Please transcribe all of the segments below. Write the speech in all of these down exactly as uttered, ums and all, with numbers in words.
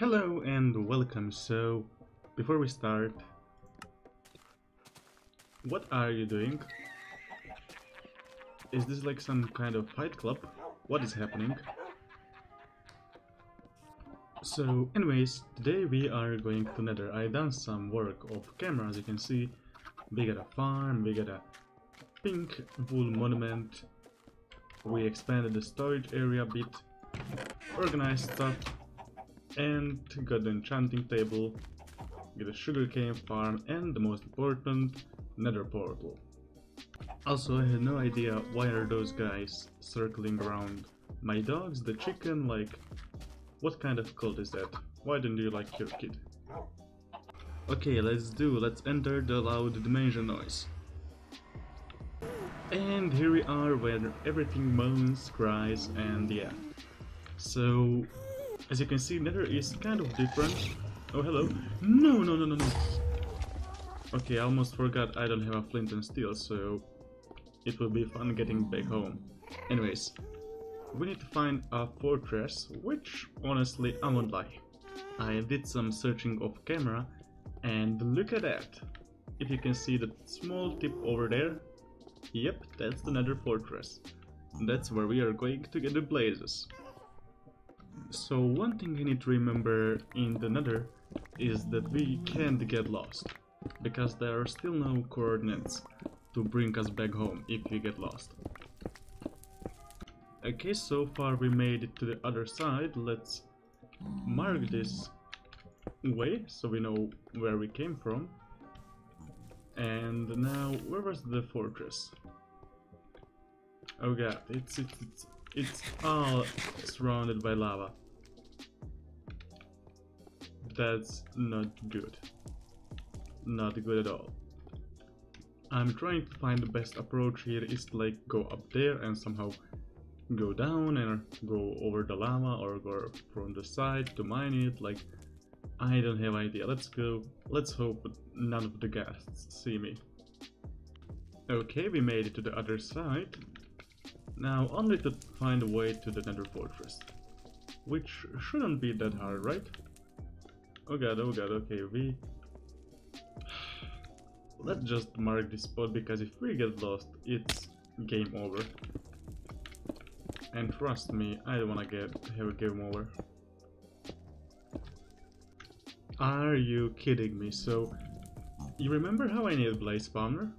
Hello and welcome. So, before we start, what are you doing? Is this like some kind of fight club? What is happening? So, anyways, today we are going to Nether. I done some work off camera, as you can see. We got a farm, we got a pink wool monument. We expanded the storage area a bit, organized stuff, and got the enchanting table, got a sugarcane farm, and the most important, Nether portal. Also, I had no idea why are those guys circling around my dogs, the chicken, like, what kind of cult is that? Why don't you like your kid? Okay, let's do, let's enter the loud dimension noise. And here we are where everything moans, cries, and yeah. So, as you can see, Nether is kind of different. Oh, hello. No, no, no, no, no. Okay, I almost forgot I don't have a flint and steel, so it will be fun getting back home. Anyways, we need to find a fortress, which honestly, I won't lie. I did some searching off camera, and look at that. If you can see that small tip over there, yep, that's the Nether fortress. That's where we are going to get the blazes. So one thing you need to remember in the Nether is that we can't get lost, because there are still no coordinates to bring us back home if we get lost. Okay, so far we made it to the other side. Let's mark this way so we know where we came from. And now, where was the fortress? Oh god, it's it's it's, it's all surrounded by lava. That's not good. Not good at all. I'm trying to find the best approach here is to like go up there and somehow go down and go over the lava or go from the side to mine it, like I don't have idea. Let's go. Let's hope none of the ghasts see me. Okay, we made it to the other side. Now only to find a way to the Nether fortress, which shouldn't be that hard, right? Oh god, oh god. Okay, we let's just mark this spot, because if we get lost, it's game over. And trust me, I don't wanna get have a game over. Are you kidding me? So, you remember how I need Blaze Spawner?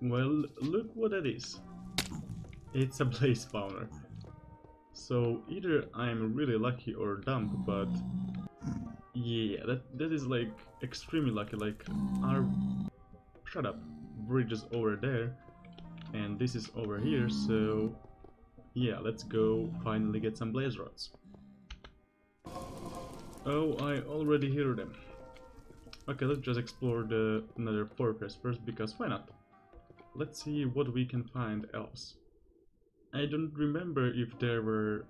Well, look what that is. It's a Blaze Spawner. So, either I'm really lucky or dumb, but... yeah, that, that is like extremely lucky, like our... shut up. Bridge is over there, and this is over here, so... yeah, let's go finally get some blaze rods. Oh, I already hear them. Okay, let's just explore the Nether fortress first, because why not? Let's see what we can find else. I don't remember if there were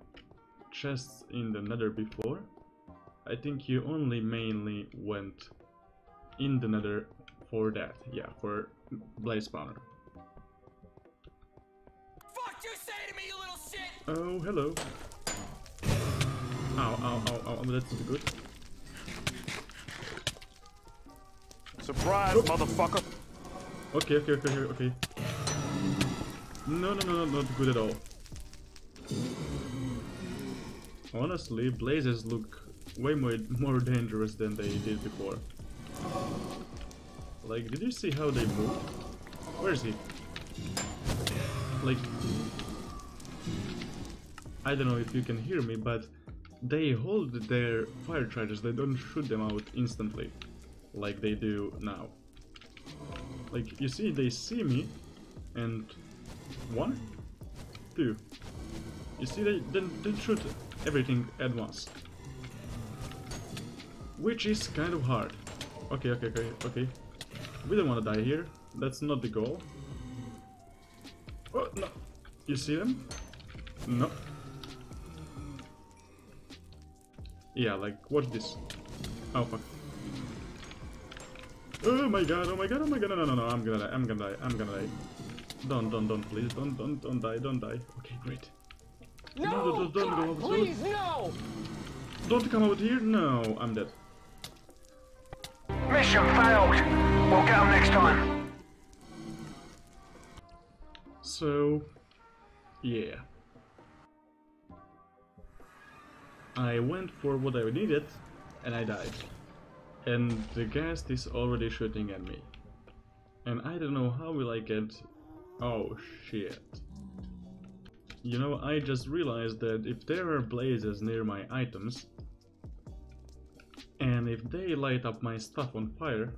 chests in the Nether before. I think you only mainly went in the Nether for that, yeah, for Blaze Spawner. Fuck you say to me, you little shit! Oh, hello. Ow, ow, ow, ow, that's good. Surprise, oh. Motherfucker! Okay, okay, okay, okay. No, no, no, no, not good at all. Honestly, blazes look way more, more dangerous than they did before. Like, did you see how they move? Where is he? Like... I don't know if you can hear me, but... they hold their fire charges, they don't shoot them out instantly, like they do now. Like, you see, they see me, and... one? Two. You see, they didn't shoot everything at once. Which is kind of hard. Okay, okay, okay, okay. We don't want to die here, that's not the goal. Oh, no! You see them? No. Yeah, like, watch this. Oh, fuck. Oh my god, oh my god, oh my god, no, no, no, no, I'm gonna die, I'm gonna die, I'm gonna die. Don't, don't, don't, please, don't, don't, don't die, don't die. Okay, great. No, no, no, don't, don't, god, don't, please, don't. No! Don't come out here? No, I'm dead. Mission failed. We'll get them next time. So, yeah. I went for what I needed, and I died. And the ghast is already shooting at me. And I don't know how will I get... Oh shit. You know, I just realized that if there are blazes near my items, and if they light up my stuff on fire...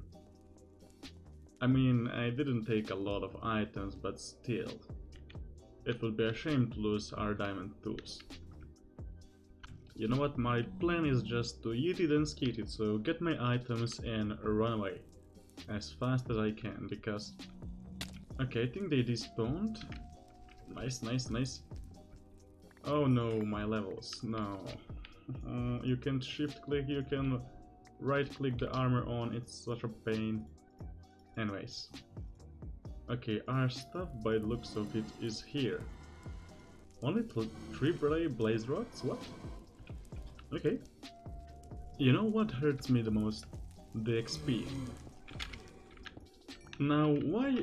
I mean, I didn't take a lot of items, but still. It would be a shame to lose our diamond tools. You know what, my plan is just to yeet it and skeet it, so get my items and run away. As fast as I can, because... Okay, I think they despawned. Nice, nice, nice. Oh no, my levels, no. Uh, you can shift click, you can right click the armor on, it's such a pain. Anyways. Okay, our stuff by the looks of it is here. Only three blaze rods? What? Okay. You know what hurts me the most? The X P. Now why?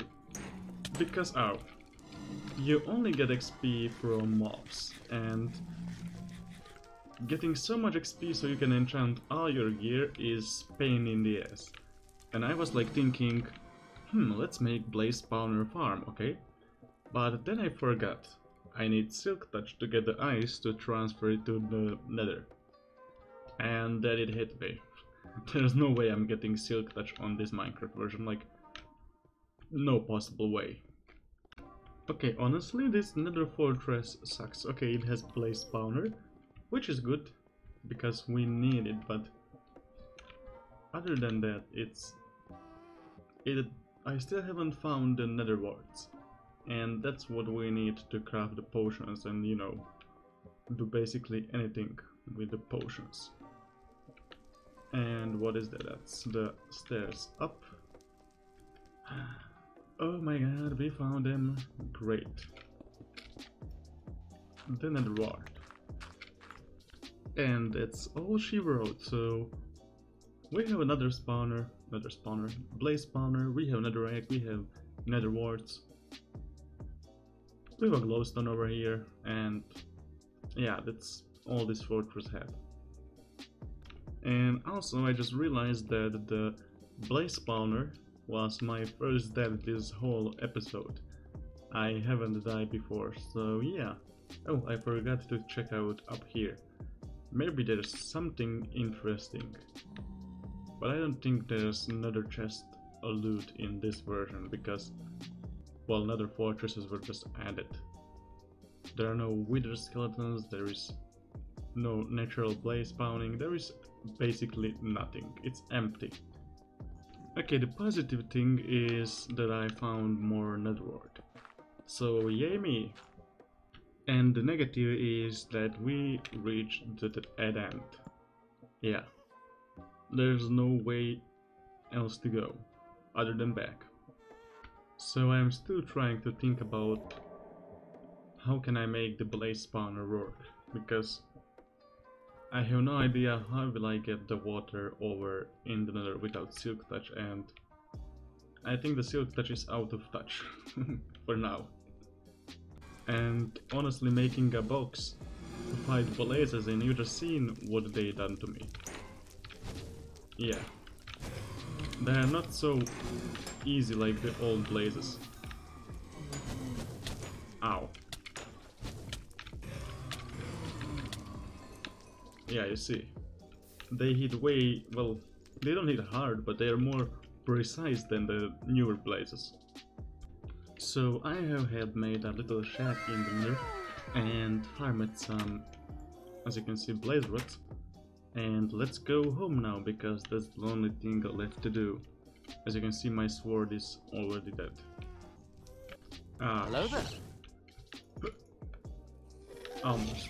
Because oh, you only get X P from mobs, and getting so much X P so you can enchant all your gear is pain in the ass. And I was like thinking, hmm, let's make Blaze Spawner farm, okay? But then I forgot. I need Silk Touch to get the ice to transfer it to the Nether. And then it hit me. There's no way I'm getting Silk Touch on this Minecraft version, like, no possible way. Okay, honestly, this Nether fortress sucks. Okay, it has Blaze Spawner, which is good, because we need it, but other than that, it's... it. I still haven't found the Nether warts, and that's what we need to craft the potions and, you know, do basically anything with the potions. And what is that? That's the stairs up. Oh my god, we found them. Great. Then a reward. And that's all she wrote, so... We have another spawner, another spawner, blaze spawner, we have netherrack, we have nether warts. We have a glowstone over here, and... yeah, that's all this fortress had. And also, I just realized that the blaze spawner was my first death this whole episode. I haven't died before, so yeah. Oh, I forgot to check out up here. Maybe there's something interesting. But I don't think there's another chest or loot in this version, because, well, nether fortresses were just added. There are no wither skeletons, there is no natural blaze spawning, there is basically nothing. It's empty. Okay, the positive thing is that I found more nether wart. So, yay me! And the negative is that we reached the dead end. Yeah. There's no way else to go, other than back. So I'm still trying to think about how can I make the blaze spawner work, because I have no idea how will I get the water over in the nether without Silk Touch, and I think the Silk Touch is out of touch for now. And honestly, making a box to fight blazes, and you'd have seen what they done to me. Yeah, they are not so easy like the old blazes. Ow. Yeah, you see, they hit way, well, they don't hit hard, but they are more precise than the newer blazes. So I have had made a little shack in the middle and farmed some, as you can see, blaze rods. And let's go home now, because that's the only thing left to do. As you can see, my sword is already dead. Ah, hello there. Almost.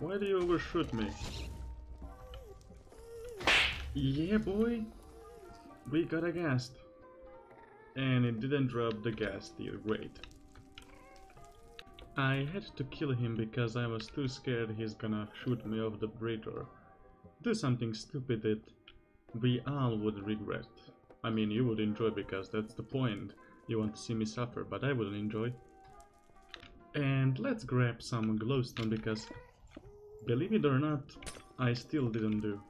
Why do you overshoot me? Yeah, boy! We got a ghast. And it didn't drop the ghast tier, great. I had to kill him because I was too scared he's gonna shoot me off the bridge or do something stupid that we all would regret. I mean, you would enjoy because that's the point. You want to see me suffer, but I wouldn't enjoy. And let's grab some glowstone because, believe it or not, I still didn't do.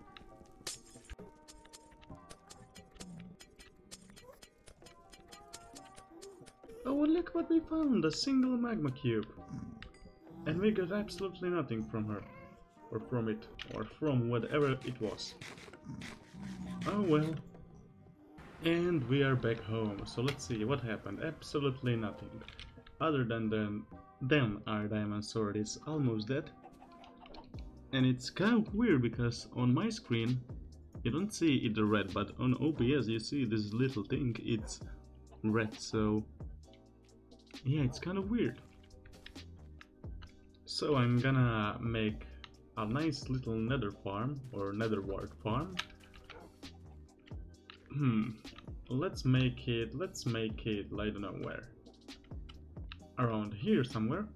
Oh, look what we found, a single magma cube. And we got absolutely nothing from her. Or from it, or from whatever it was. Oh well. And we are back home, so let's see what happened. Absolutely nothing. Other than them, them our diamond sword is almost dead. And it's kind of weird because on my screen you don't see it red, but on O B S you see this little thing, it's red, so yeah, it's kind of weird. So I'm gonna make a nice little nether farm, or nether wart farm. Hmm, let's make it, let's make it, I don't know where. Around here somewhere.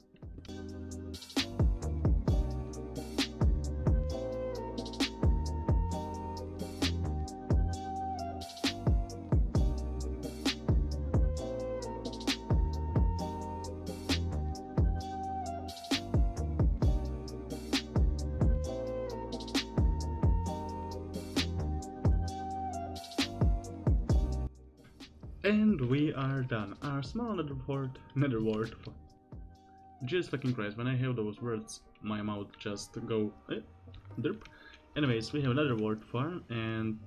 And we are done. Our small nether wart, nether wart. Jesus fucking Christ, when I hear those words, my mouth just go eh, derp. Anyways, we have another wart farm, and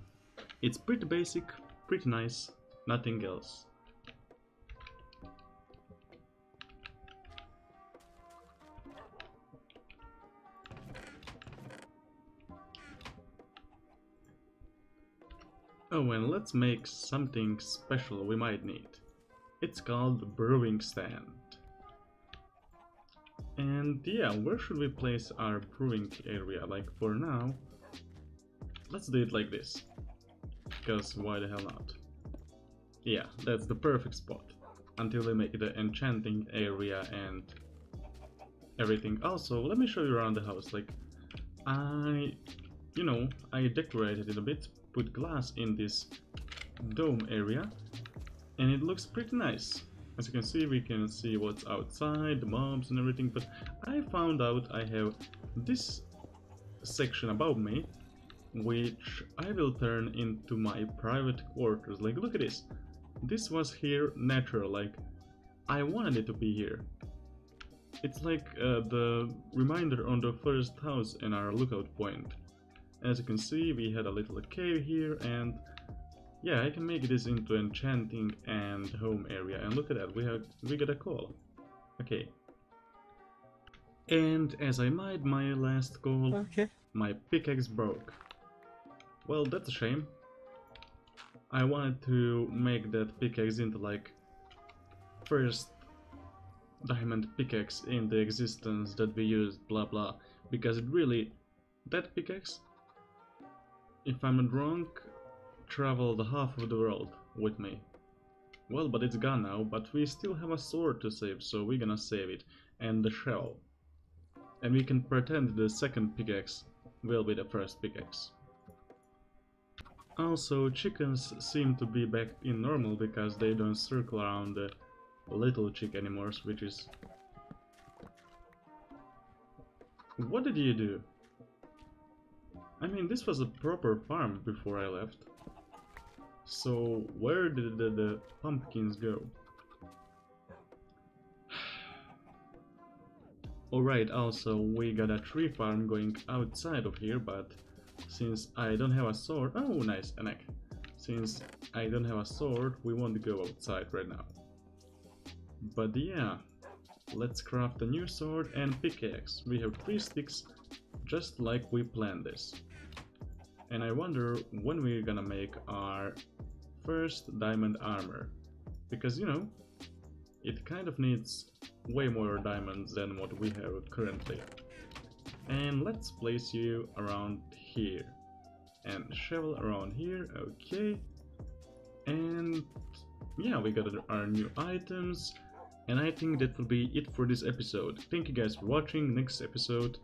it's pretty basic, pretty nice, nothing else. Oh, and let's make something special we might need. It's called brewing stand. And yeah, where should we place our brewing area? Like for now, let's do it like this. Because why the hell not? Yeah, that's the perfect spot. Until we make the enchanting area and everything. Also, let me show you around the house. Like, I, you know, I decorated it a bit. Put glass in this dome area and it looks pretty nice. As you can see, we can see what's outside, the mobs and everything, but I found out I have this section above me which I will turn into my private quarters. Like, look at this, this was here natural, like I wanted it to be here. It's like uh, the reminder on the first house and our lookout point. As you can see, we had a little cave here, and yeah, I can make this into enchanting and home area. And look at that, we have we got a call. Okay. And as I made my last call, okay, my pickaxe broke. Well, that's a shame. I wanted to make that pickaxe into like first diamond pickaxe in the existence that we used, blah blah, because it really, that pickaxe, if I'm not wrong, traveled half of the world with me. Well, but it's gone now, but we still have a sword to save, so we're gonna save it. And the shell. And we can pretend the second pickaxe will be the first pickaxe. Also, chickens seem to be back in normal because they don't circle around the little chick anymore, which is... What did you do? I mean, this was a proper farm before I left. So, where did the, the pumpkins go? Alright, also, we got a tree farm going outside of here, but since I don't have a sword... Oh, nice, an egg. Since I don't have a sword, we won't go outside right now. But yeah, let's craft a new sword and pickaxe. We have three sticks, just like we planned this. And I wonder when we're gonna make our first diamond armor, because you know, it kind of needs way more diamonds than what we have currently. And let's place you around here and shovel around here. Okay, and yeah, we got our new items. And I think that will be it for this episode. Thank you guys for watching. Next episode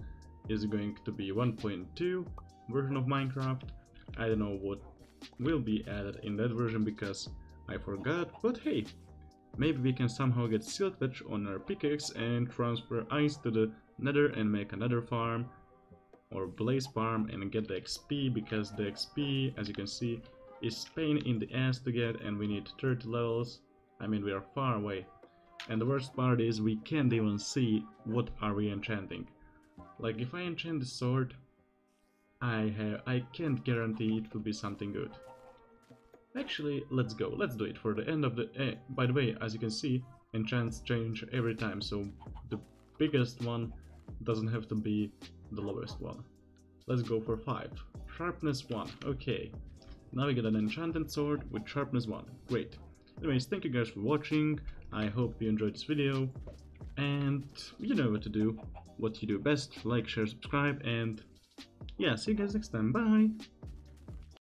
is going to be one point two version of Minecraft. I don't know what will be added in that version because I forgot, but hey, maybe we can somehow get Silk Touch on our pickaxe and transfer ice to the nether and make another farm or Blaze farm and get the X P, because the X P, as you can see, is pain in the ass to get, and we need thirty levels. I mean, we are far away. And the worst part is we can't even see what are we enchanting. Like, if I enchant the sword, I have, I can't guarantee it will be something good. Actually, let's go, let's do it for the end of the... Eh, by the way, as you can see, enchants change every time, so the biggest one doesn't have to be the lowest one. Let's go for five. Sharpness one, okay. Now we get an enchanted sword with sharpness one, great. Anyways, thank you guys for watching, I hope you enjoyed this video, and you know what to do, what you do best, like, share, subscribe, and yeah, see you guys next time, bye!